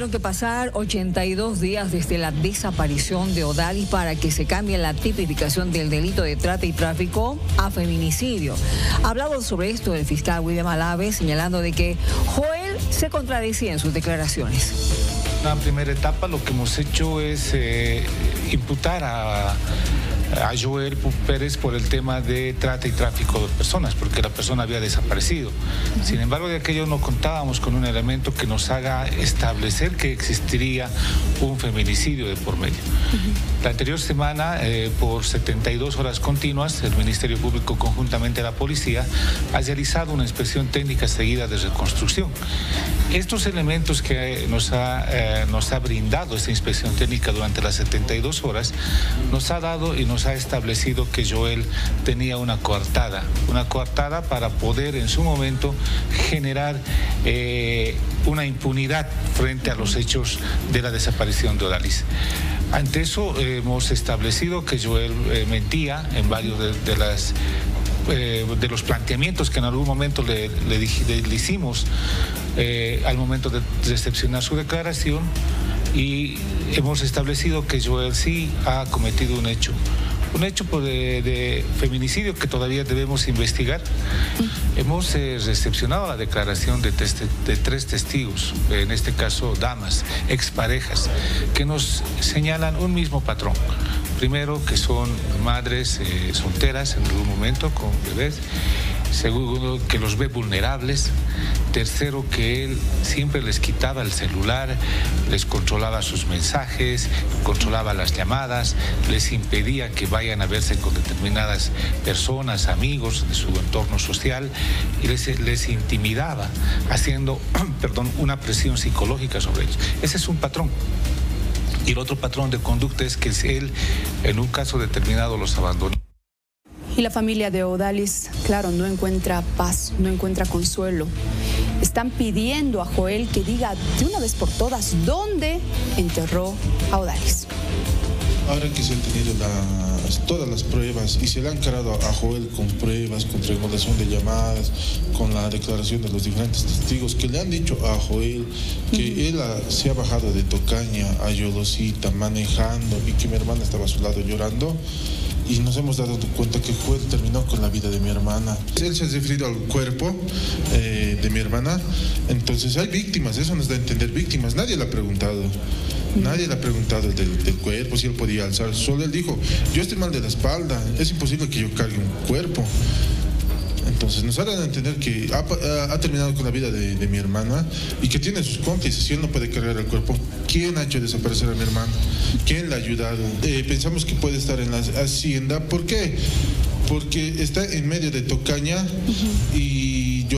Tuvieron que pasar 82 días desde la desaparición de Odalys para que se cambie la tipificación del delito de trata y tráfico a feminicidio. Ha hablado sobre esto el fiscal William Alave, señalando de que Joel se contradecía en sus declaraciones. En la primera etapa lo que hemos hecho es imputar a Joel Pérez por el tema de trata y tráfico de personas, porque la persona había desaparecido. Sin embargo, de aquello no contábamos con un elemento que nos haga establecer que existiría un feminicidio de por medio. La anterior semana, por 72 horas continuas, el Ministerio Público, conjuntamente a la policía, ha realizado una inspección técnica seguida de reconstrucción. Estos elementos que nos ha brindado esta inspección técnica durante las 72 horas, nos ha dado y nos ha establecido que Joel tenía una coartada para poder en su momento generar una impunidad frente a los hechos de la desaparición de Odalys. Ante eso hemos establecido que Joel mentía en varios de los planteamientos que en algún momento le hicimos al momento de recepcionar su declaración, y hemos establecido que Joel sí ha cometido un hecho de feminicidio que todavía debemos investigar. Hemos recepcionado la declaración de tres testigos, en este caso damas, exparejas, que nos señalan un mismo patrón. Primero, que son madres solteras en algún momento con bebés. Segundo, que los ve vulnerables. Tercero, que él siempre les quitaba el celular, les controlaba sus mensajes, controlaba las llamadas, les impedía que vayan a verse con determinadas personas, amigos de su entorno social, y les intimidaba, haciendo una presión psicológica sobre ellos. Ese es un patrón. Y el otro patrón de conducta es que él, en un caso determinado, los abandonó. Y la familia de Odalys, claro, no encuentra paz, no encuentra consuelo. Están pidiendo a Joel que diga de una vez por todas dónde enterró a Odalys. Ahora que se han tenido todas las pruebas y se le han cargado a Joel con pruebas, con triangulación de llamadas, con la declaración de los diferentes testigos que le han dicho a Joel que él se ha bajado de Tocaña a Yolosita manejando y que mi hermana estaba a su lado llorando, y nos hemos dado cuenta que Joel terminó con la vida de mi hermana. Él se ha referido al cuerpo de mi hermana. Entonces hay víctimas, eso nos da a entender víctimas. Nadie le ha preguntado. Nadie le ha preguntado del cuerpo, si él podía alzar. Solo él dijo, yo estoy mal de la espalda, es imposible que yo cargue un cuerpo. Entonces nos harán entender que ha terminado con la vida de mi hermana y que tiene sus cómplices. Si él no puede cargar el cuerpo, ¿quién ha hecho desaparecer a mi hermana? ¿Quién la ha ayudado? Pensamos que puede estar en la hacienda. ¿Por qué? Porque está en medio de Tocaña y yo...